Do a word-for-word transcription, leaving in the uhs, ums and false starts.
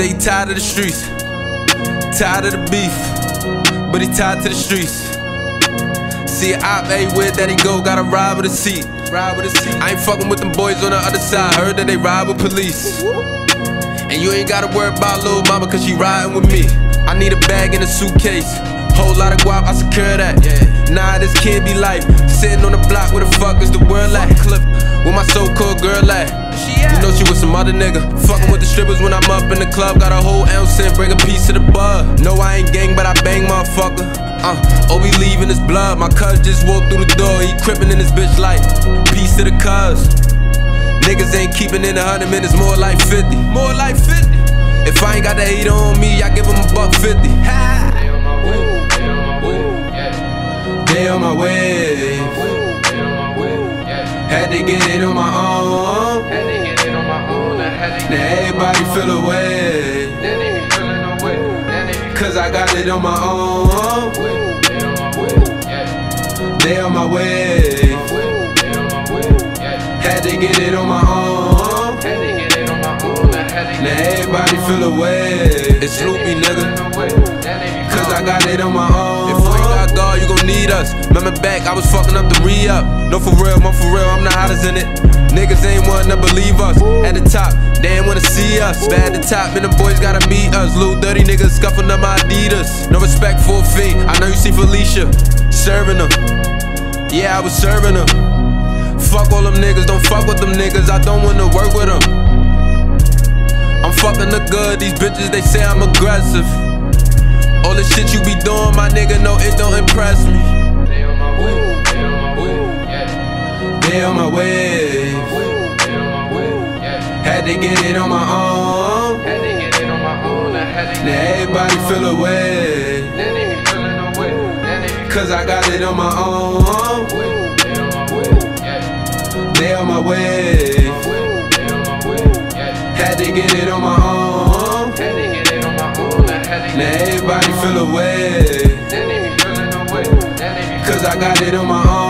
Say he tired of the streets, tired of the beef, but he tied to the streets. See an op everywhere that he go, gotta ride with a seat. I ain't fucking with them boys on the other side, heard that they ride with police. And you ain't gotta worry about lil' mama, cause she riding with me. I need a bag and a suitcase, whole lot of guap, I secure that. Yeah. Nah, this can't be life, sitting on the block, where the fuck is the world at? Where my so-called girl at? You know she was some other nigga. Fucking with the strippers when I'm up in the club. Got a whole ounce in, bring a piece to the bud. No, I ain't gang, but I bang, motherfucker. Uh, oh, we leaving his blood. My cuz just walked through the door. He crippin' in his bitch like, peace to the cuz. Niggas ain't keeping in a hundred minutes, more like fifty. More like fifty. If I ain't got the heat on me, I give him a buck fifty. Ha! They on my way. They on my way. Had to get it on my own. Had to get it on my own. I had to get now everybody feel away. Then they be feeling away. Cause I got it on my own. They on my way. They on my way. Had to get it on my own. Had to get it on my own. I had to get it on my own. Now everybody feel away. It's Snoopy, nigga. Cause I got it on my own. If we got God, you gon' need us. Remember back, I was fucking up the re-up. No for real, I'm for real, I'm the hottest in it. Niggas ain't wanna believe us. At the top, they ain't wanna see us. Bad at the top, and the boys gotta meet us. Little dirty niggas scuffing up my Adidas. No respect for a fiend, I know you see Felicia serving them. Yeah, I was serving them. Fuck all them niggas, don't fuck with them niggas. I don't wanna work with them. I'm fucking the good, these bitches, they say I'm aggressive. All the shit you be doing, my nigga, no, it don't impress me. They on my way. Had to get it on my own. Now everybody feel away. Cause I got it on my own. They on my way. Had to get it on my own. Now everybody feel away. Cause I got it on my own.